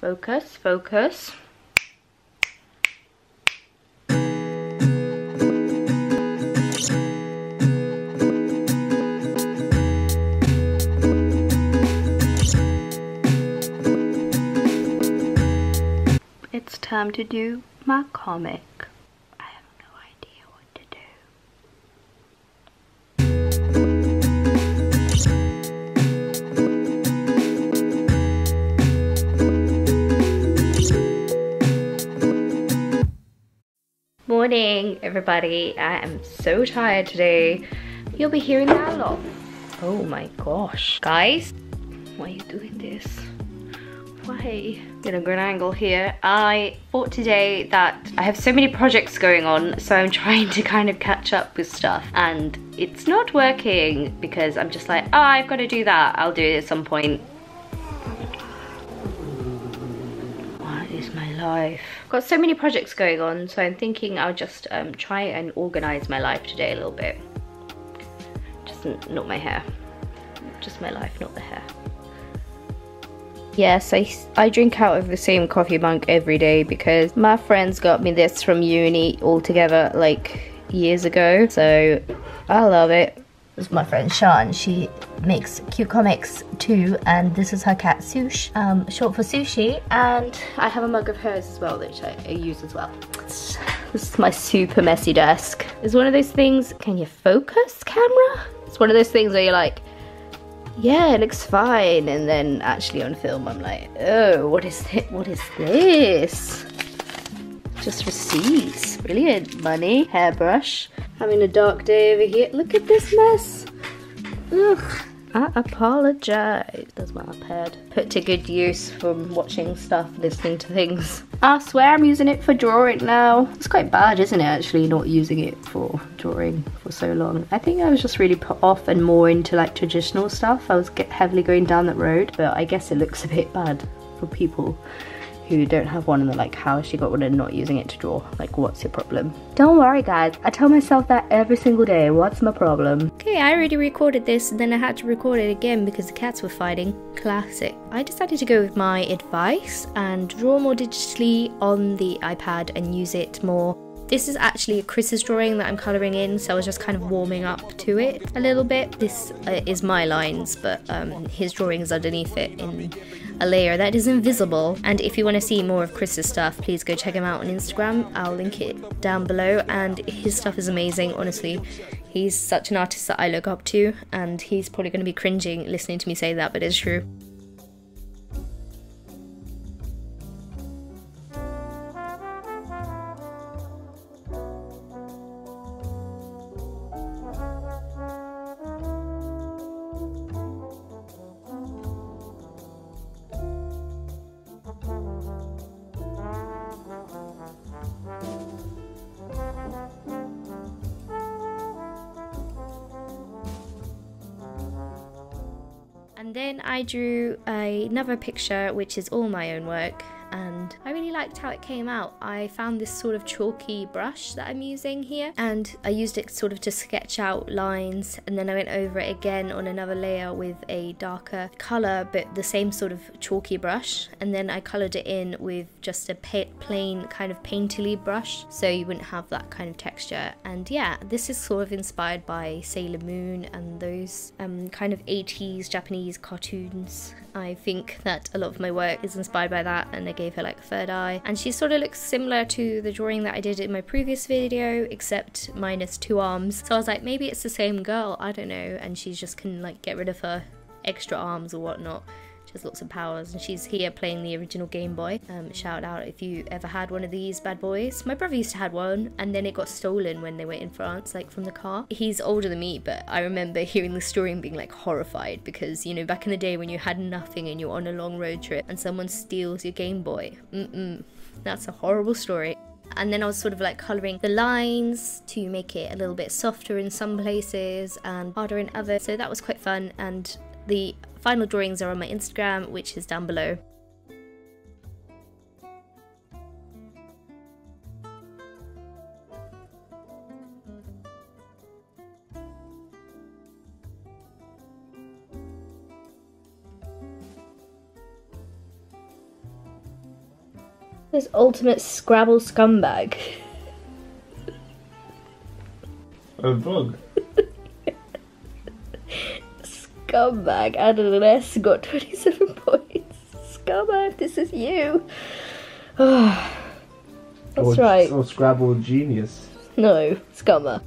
Focus, focus. It's time to do my comic. I have no idea what to do. Morning, everybody. I am so tired today. You'll be hearing that a lot. Oh my gosh. Guys, why are you doing this? Why? Get a good angle here. I thought today that I have so many projects going on, so I'm trying to kind of catch up with stuff and it's not working because I'm just like, oh, I've got to do that. I'll do it at some point. What is my life? I've got so many projects going on, so I'm thinking I'll just try and organize my life today a little bit. Just not my hair. Just my life, not the hair. Yes, I drink out of the same coffee mug every day because my friends got me this from uni altogether like years ago. So I love it. It's my friend Sian. She makes cute comics too, and this is her cat Sush, short for sushi. And I have a mug of hers as well, which I use as well. This is my super messy desk. It's one of those things, can you focus, camera? It's one of those things where you're like, yeah, it looks fine, and then actually on film I'm like, oh, what is it? What is this? Just receipts, brilliant. Money, hairbrush. Having a dark day over here. Look at this mess. Ugh. I apologize. There's my iPad. Put to good use from watching stuff, listening to things. I swear I'm using it for drawing now. It's quite bad, isn't it, actually, not using it for drawing for so long. I think I was just really put off and more into like traditional stuff. I was heavily going down that road, but I guess it looks a bit bad for people who don't have one, and they're like, how has she got one and not using it to draw? Like, what's your problem? Don't worry, guys. I tell myself that every single day. What's my problem? Okay, I already recorded this and then I had to record it again because the cats were fighting. Classic. I decided to go with my advice and draw more digitally on the iPad and use it more. This is actually a Chris's drawing that I'm colouring in, so I was just kind of warming up to it a little bit. This is my lines, but his drawings underneath it in a layer that is invisible. And if you want to see more of Chris's stuff, please go check him out on Instagram. I'll link it down below, and his stuff is amazing, honestly. He's such an artist that I look up to, and he's probably going to be cringing listening to me say that, but it's true. And then I drew another picture, which is all my own work, and I really liked how it came out. I found this sort of chalky brush that I'm using here, and I used it sort of to sketch out lines, and then I went over it again on another layer with a darker colour, but the same sort of chalky brush, and then I coloured it in with just a plain kind of painterly brush, so you wouldn't have that kind of texture. And yeah, this is sort of inspired by Sailor Moon and those kind of 80s Japanese cartoons. I think that a lot of my work is inspired by that, and I gave her like a third eye, and she sort of looks similar to the drawing that I did in my previous video, except minus two arms. So I was like, maybe it's the same girl, I don't know, and she just can like get rid of her extra arms or whatnot. She has lots of powers, and she's here playing the original Game Boy. Shout out if you ever had one of these bad boys. My brother used to have one, and then it got stolen when they were in France, like from the car. He's older than me, but I remember hearing the story and being like horrified because, you know, back in the day when you had nothing and you're on a long road trip and someone steals your Game Boy. That's a horrible story. And then I was sort of like colouring the lines to make it a little bit softer in some places and harder in others, so that was quite fun. And the final drawings are on my Instagram, which is down below. This ultimate Scrabble scumbag. A bug. Scumbag added an S, got 27 points. Scumbag, this is you. That's right. Or Scrabble genius. No, scummer.